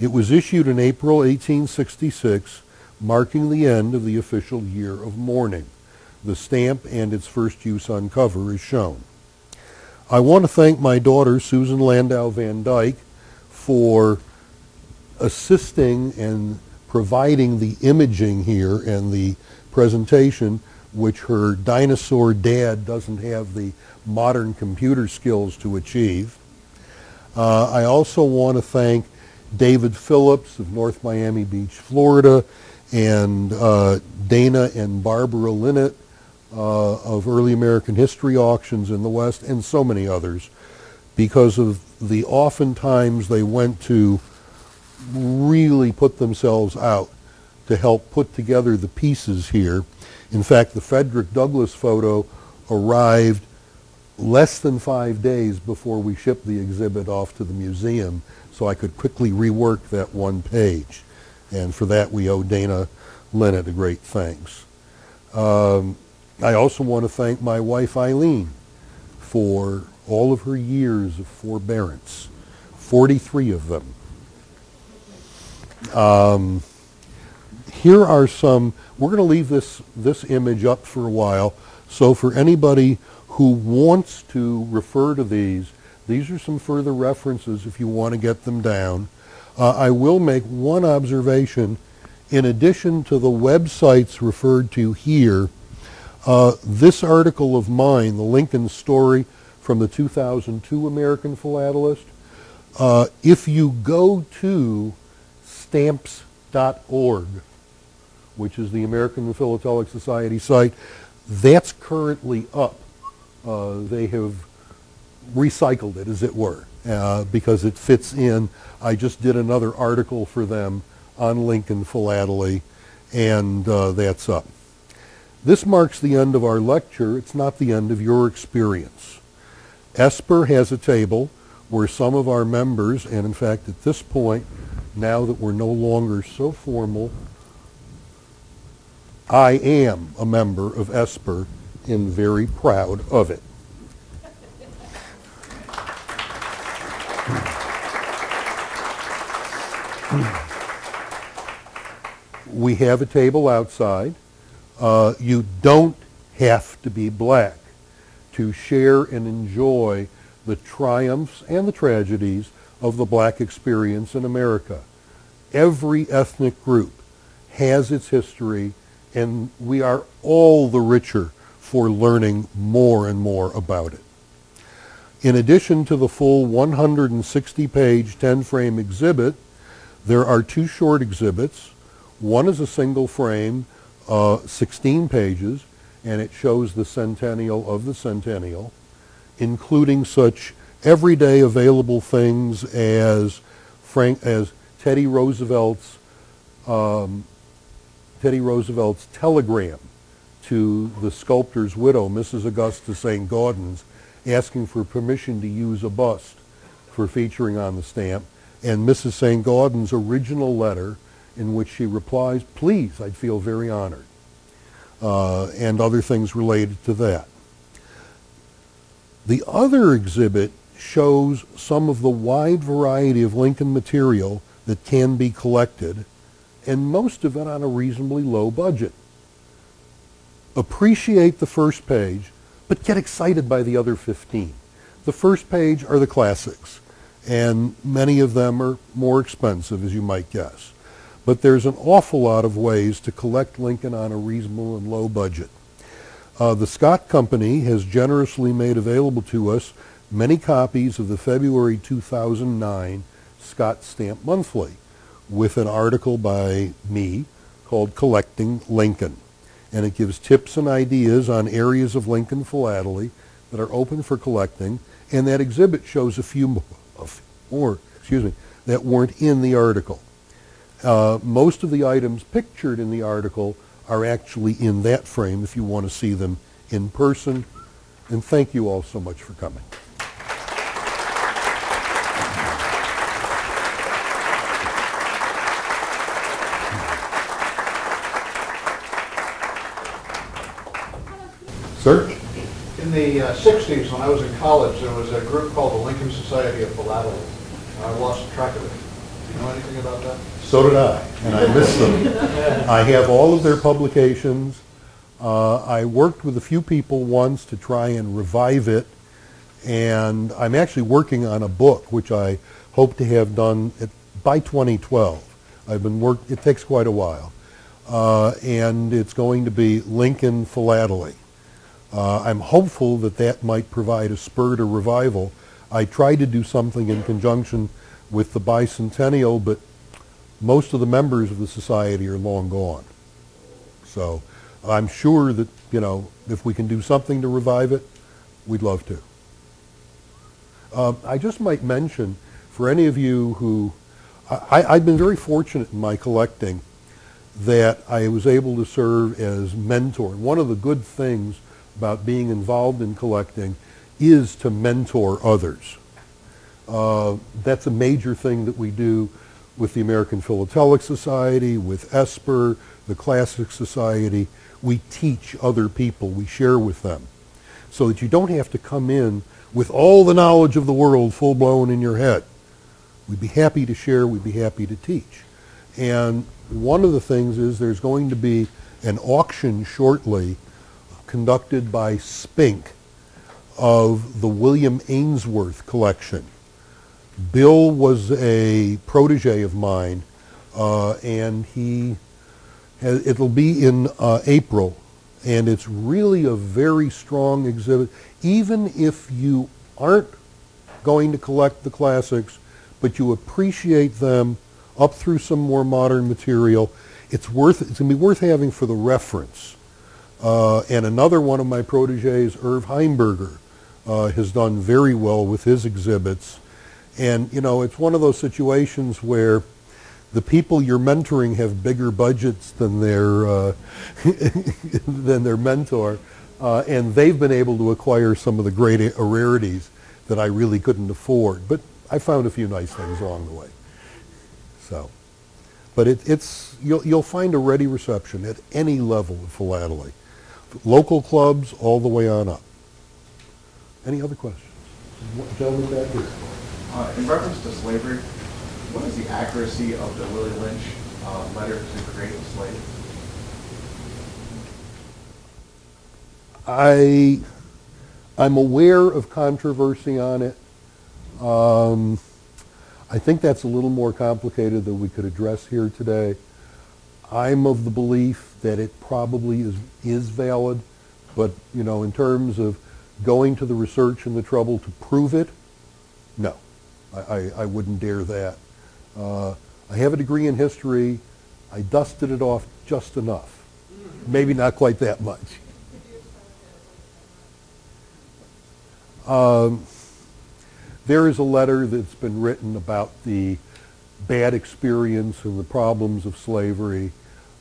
It was issued in April eighteen sixty-six, marking the end of the official year of mourning. The stamp and its first use on cover is shown. I want to thank my daughter, Susan Landau Van Dyke, for assisting and providing the imaging here and the presentation, which her dinosaur dad doesn't have the modern computer skills to achieve. Uh, I also want to thank David Phillips of North Miami Beach, Florida, and uh, Dana and Barbara Linnett uh, of Early American History Auctions in the West, and so many others, because of the oftentimes they went to really put themselves out to help put together the pieces here. In fact, the Frederick Douglass photo arrived less than five days before we shipped the exhibit off to the museum, so I could quickly rework that one page. And for that, we owe Dana Linnett a great thanks. Um, I also want to thank my wife, Eileen, for all of her years of forbearance, forty-three of them. Um, Here are some, we're going to leave this, this image up for a while, so for anybody who wants to refer to these, these are some further references if you want to get them down. Uh, I will make one observation. In addition to the websites referred to here, uh, this article of mine, The Lincoln Story from the two thousand two American Philatelist, uh, if you go to stamps dot org, which is the American Philatelic Society site, that's currently up. Uh, they have recycled it, as it were, uh, because it fits in. I just did another article for them on Lincoln philately, and uh, that's up. This marks the end of our lecture. It's not the end of your experience. ESPER has a table where some of our members, and in fact at this point, now that we're no longer so formal, I am a member of ESPER and very proud of it. We have a table outside. Uh, you don't have to be black to share and enjoy the triumphs and the tragedies of the black experience in America. Every ethnic group has its history, and we are all the richer for learning more and more about it. In addition to the full one hundred sixty page, ten frame exhibit, there are two short exhibits. One is a single frame, uh, sixteen pages, and it shows the centennial of the centennial, including such everyday available things as, Frank, as Teddy Roosevelt's um, Teddy Roosevelt's telegram to the sculptor's widow, Missus Augusta Saint Gaudens, asking for permission to use a bust for featuring on the stamp, and Missus Saint Gaudens' original letter in which she replies, "Please, I'd feel very honored," uh, and other things related to that. The other exhibit shows some of the wide variety of Lincoln material that can be collected, and most of it on a reasonably low budget. Appreciate the first page, but get excited by the other fifteen. The first page are the classics, and many of them are more expensive, as you might guess. But there's an awful lot of ways to collect Lincoln on a reasonable and low budget. Uh, the Scott Company has generously made available to us many copies of the February two thousand nine Scott Stamp Monthly with an article by me called Collecting Lincoln. And it gives tips and ideas on areas of Lincoln philately that are open for collecting. And that exhibit shows a few more, excuse me, that weren't in the article. Uh, most of the items pictured in the article are actually in that frame if you want to see them in person. And thank you all so much for coming. Sir? In the uh, sixties, when I was in college, there was a group called the Lincoln Society of Philately. I lost track of it. Do you know anything about that? So did I, and I miss them. I have all of their publications. Uh, I worked with a few people once to try and revive it, and I'm actually working on a book which I hope to have done at, by twenty twelve. I've been work. It takes quite a while, uh, and it's going to be Lincoln Philately. Uh, I'm hopeful that that might provide a spur to revival. I tried to do something in conjunction with the bicentennial, but most of the members of the society are long gone. So I'm sure that, you know, if we can do something to revive it, we'd love to. Uh, I just might mention, for any of you who, I, I've been very fortunate in my collecting that I was able to serve as mentor. One of the good things about being involved in collecting is to mentor others. Uh, that's a major thing that we do with the American Philatelic Society, with ESPER, the Classic Society. We teach other people, we share with them, so that you don't have to come in with all the knowledge of the world full-blown in your head. We'd be happy to share, we'd be happy to teach. And one of the things is there's going to be an auction shortly conducted by SPINC of the William Ainsworth collection. Bill was a protege of mine, uh, and he has, it'll be in uh, April, and it's really a very strong exhibit. Even if you aren't going to collect the classics, but you appreciate them up through some more modern material, it's worth, it's going to be worth having for the reference. Uh, and another one of my proteges, Irv Heimberger, uh, has done very well with his exhibits. And, you know, it's one of those situations where the people you're mentoring have bigger budgets than their, uh, than their mentor, uh, and they've been able to acquire some of the great rarities that I really couldn't afford. But I found a few nice things along the way. So, but it, it's, you'll, you'll find a ready reception at any level of philately. Local clubs all the way on up. Any other questions? Gentlemen back here. Uh, in reference to slavery, what is the accuracy of the Willie Lynch uh, letter to create a slave? I, I'm aware of controversy on it. Um, I think that's a little more complicated than we could address here today. I'm of the belief that it probably is, is valid, but, you know, in terms of going to the research and the trouble to prove it, no. I, I wouldn't dare that. Uh, I have a degree in history. I dusted it off just enough. Maybe not quite that much. Um, there is a letter that's been written about the bad experience and the problems of slavery.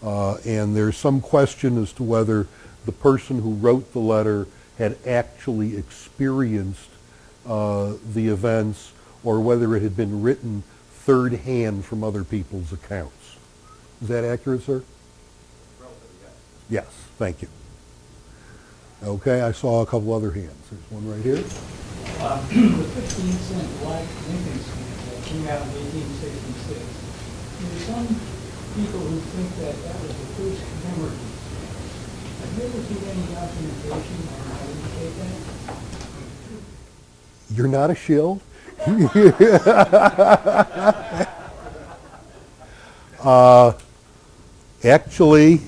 uh, and there's some question as to whether the person who wrote the letter had actually experienced uh, the events or whether it had been written third-hand from other people's accounts. Is that accurate, sir? Relatively, yes. Yes, thank you. Okay, I saw a couple other hands. There's one right here. Uh, the fifteen cent black Lincoln stamp that came out in eighteen sixty-six. There are some people who think that that was the first commemorative stamp. Have you ever seen any documentation on how to indicate that? You're not a shill? uh, actually,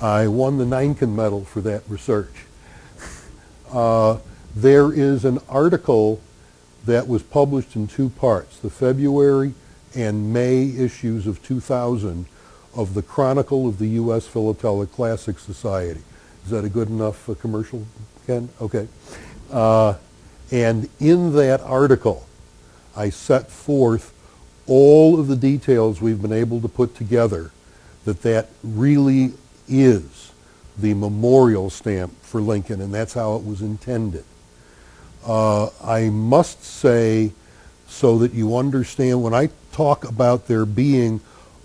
I won the Nankin Medal for that research. Uh, there is an article that was published in two parts, the February and May issues of two thousand of the Chronicle of the U S Philatelic Classic Society. Is that a good enough uh, commercial, Ken? Okay. Uh, and in that article, I set forth all of the details we've been able to put together that that really is the memorial stamp for Lincoln, and that's how it was intended. Uh, I must say, so that you understand, when I talk about there being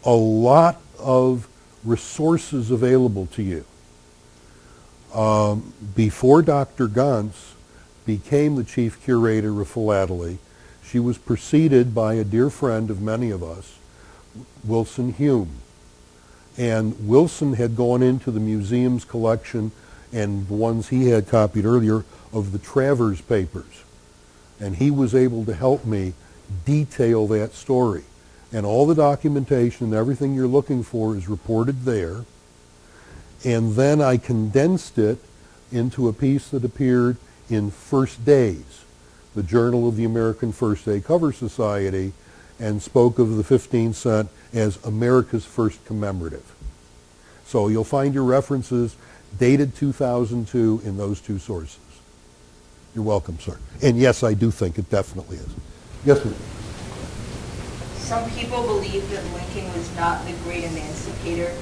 a lot of resources available to you, um, before Doctor Gantz became the chief curator of philately, she was preceded by a dear friend of many of us, Wilson Hume. And Wilson had gone into the museum's collection and the ones he had copied earlier of the Travers papers. And he was able to help me detail that story. And all the documentation and everything you're looking for is reported there. And then I condensed it into a piece that appeared in First Days, the Journal of the American First Day Cover Society, and spoke of the fifteen cent as America's first commemorative. So you'll find your references dated two thousand two in those two sources. You're welcome, sir. And yes, I do think it definitely is. Yes, ma'am. Some people believe that Lincoln was not the great emancipator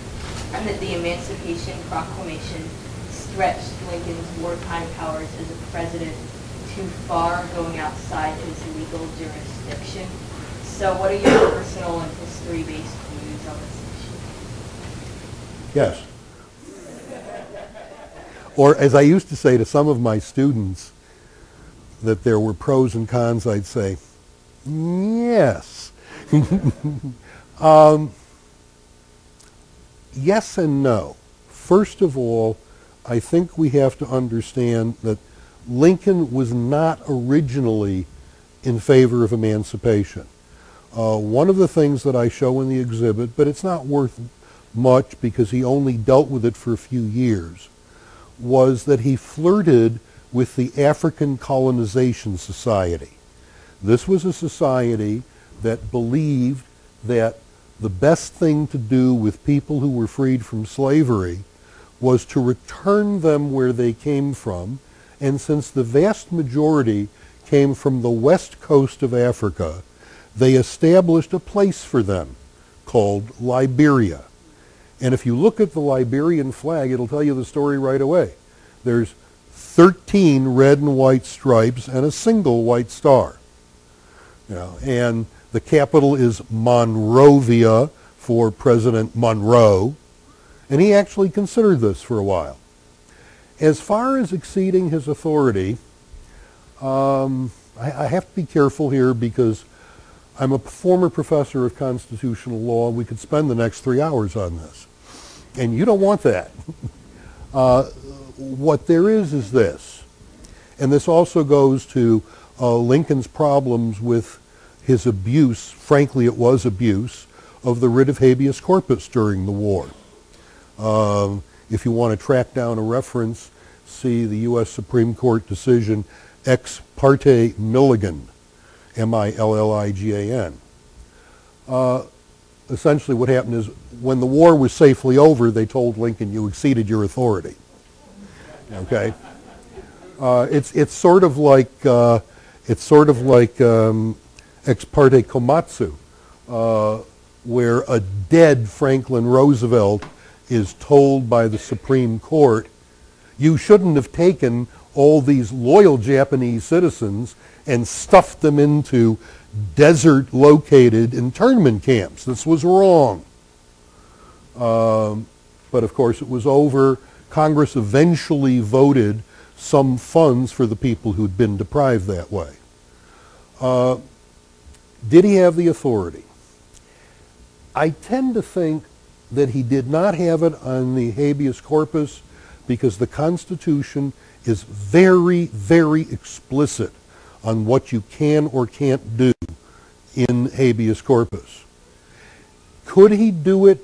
and that the Emancipation Proclamation stretched Lincoln's wartime powers as a president too far, going outside his legal jurisdiction. So what are your personal and history-based views on this issue? Yes. Or as I used to say to some of my students, that there were pros and cons, I'd say, yes. um, yes and no. First of all, I think we have to understand that Lincoln was not originally in favor of emancipation. Uh, one of the things that I show in the exhibit, but it's not worth much because he only dealt with it for a few years, was that he flirted with the African Colonization Society. This was a society that believed that the best thing to do with people who were freed from slavery was to return them where they came from, and since the vast majority came from the west coast of Africa, they established a place for them called Liberia. And if you look at the Liberian flag, it'll tell you the story right away. There's thirteen red and white stripes and a single white star. You know, and the capital is Monrovia for President Monroe. And he actually considered this for a while. As far as exceeding his authority, um, I, I have to be careful here because I'm a former professor of constitutional law. We could spend the next three hours on this. And you don't want that. uh, what there is is this. And this also goes to uh, Lincoln's problems with his abuse, frankly it was abuse, of the writ of habeas corpus during the war. Um, if you want to track down a reference, see the U S Supreme Court decision Ex parte Milligan. M I L L I G A N. Uh, essentially what happened is when the war was safely over, they told Lincoln, you exceeded your authority. Okay? Uh, it's, it's sort of like, uh, it's sort of like um, ex parte Komatsu. Uh, where a dead Franklin Roosevelt is told by the Supreme Court, you shouldn't have taken all these loyal Japanese citizens and stuffed them into desert-located internment camps. This was wrong. Um, but of course it was over. Congress eventually voted some funds for the people who'd been deprived that way. Uh, did he have the authority? I tend to think that he did not have it on the habeas corpus because the Constitution is very, very explicit on what you can or can't do in habeas corpus. Could he do it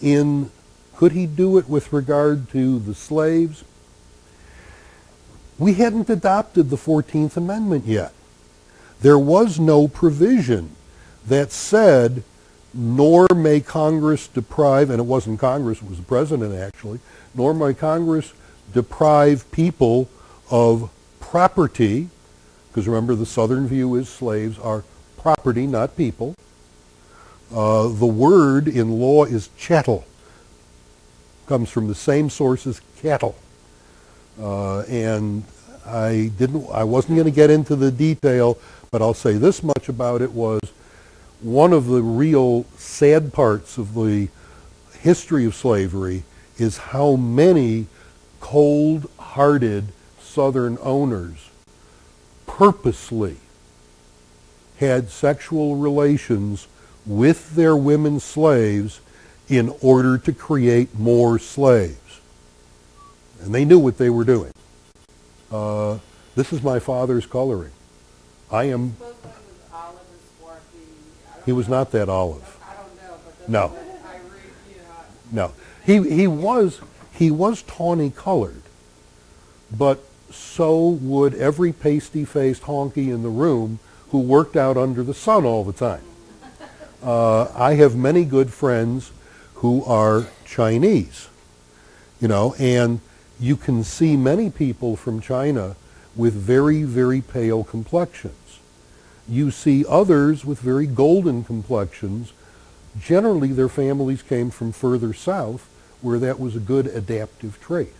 in, could he do it with regard to the slaves? We hadn't adopted the fourteenth Amendment yet. There was no provision that said, nor may Congress deprive, and it wasn't Congress, it was the President actually, nor may Congress deprive people of property, because remember the Southern view is slaves are property, not people. Uh, the word in law is chattel. Comes from the same source as cattle. Uh, and I didn't, I wasn't going to get into the detail, but I'll say this much about it was one of the real sad parts of the history of slavery is how many cold-hearted Southern owners purposely had sexual relations with their women slaves in order to create more slaves. And they knew what they were doing. Uh, this is my father's coloring. I am... He was, olive and he was not that olive. I don't know, but no. I read, you know, no. He, he, was, he was tawny colored, but so would every pasty-faced honky in the room who worked out under the sun all the time. Uh, I have many good friends who are Chinese, you know, and you can see many people from China with very, very pale complexions. You see others with very golden complexions. Generally, their families came from further south where that was a good adaptive trait.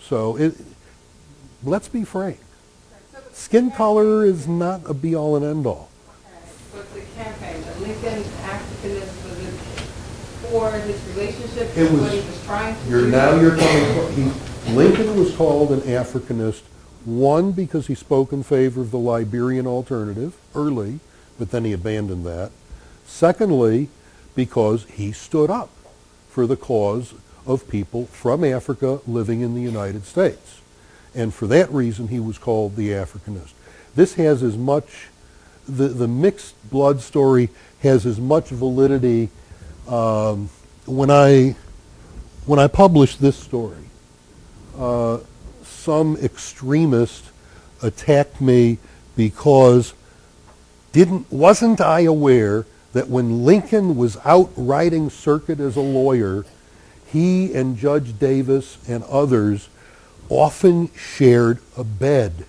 So it, let's be frank. Skin color is not a be-all and end-all. But the campaign, the Lincoln activist, was it for his relationship and what he was trying to do? Now you're coming for... Lincoln was called an Africanist, one, because he spoke in favor of the Liberian alternative early, but then he abandoned that. Secondly, because he stood up for the cause of people from Africa living in the United States. And for that reason, he was called the Africanist. This has as much, the, the mixed blood story has as much validity. Um, when I, when I published this story, Uh, some extremist attacked me because didn't wasn't I aware that when Lincoln was out riding circuit as a lawyer, he and Judge Davis and others often shared a bed.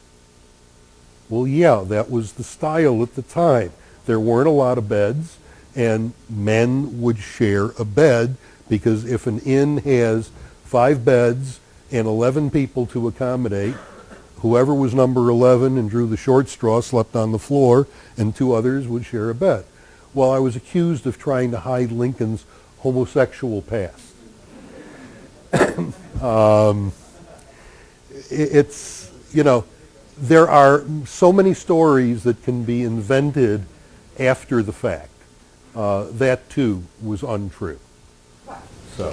Well, yeah, that was the style at the time. There weren't a lot of beds, and men would share a bed because if an inn has five beds and eleven people to accommodate, whoever was number eleven and drew the short straw slept on the floor, and two others would share a bed. Well, I was accused of trying to hide Lincoln's homosexual past. um, it's, you know, there are so many stories that can be invented after the fact. Uh, that, too, was untrue. So.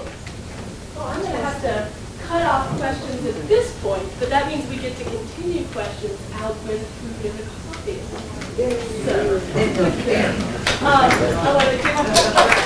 Well, I'm going to have to cut off questions at this point, but that means we get to continue questions out when food and coffee. So, um, I want to